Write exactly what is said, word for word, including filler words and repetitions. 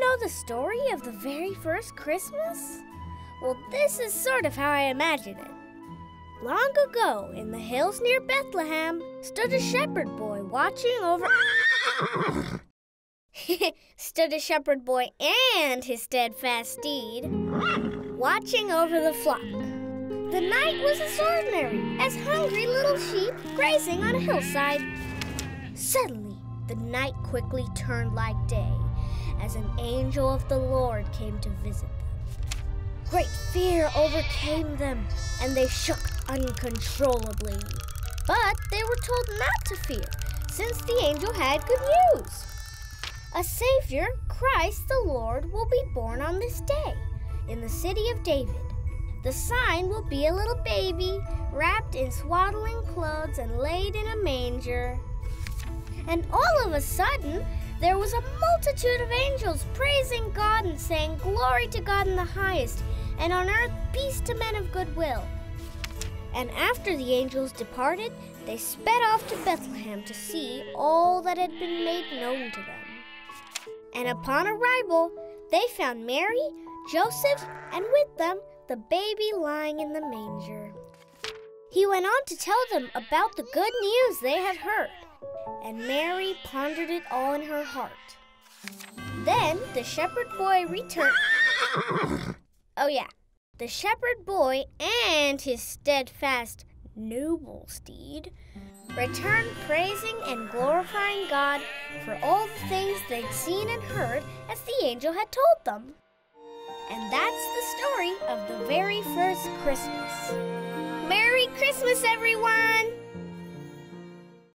you know the story of the very first Christmas? Well, this is sort of how I imagine it. Long ago, in the hills near Bethlehem, stood a shepherd boy watching over... stood a shepherd boy and his steadfast steed, watching over the flock. The night was extraordinary, as hungry little sheep grazing on a hillside. Suddenly, the night quickly turned like day, as an angel of the Lord came to visit them. Great fear overcame them, and they shook uncontrollably. But they were told not to fear, since the angel had good news. A Savior, Christ the Lord, will be born on this day in the city of David. The sign will be a little baby wrapped in swaddling clothes and laid in a manger. And all of a sudden, there was a multitude of angels praising God and saying, "Glory to God in the highest, and on earth peace to men of good will." And after the angels departed, they sped off to Bethlehem to see all that had been made known to them. And upon arrival, they found Mary, Joseph, and with them, the baby lying in the manger. He went on to tell them about the good news they had heard, and Mary pondered it all in her heart. Then the shepherd boy returned. Oh yeah, the shepherd boy and his steadfast, noble steed returned praising and glorifying God for all the things they'd seen and heard as the angel had told them. And that's the story of the very first Christmas. Merry Christmas, everyone!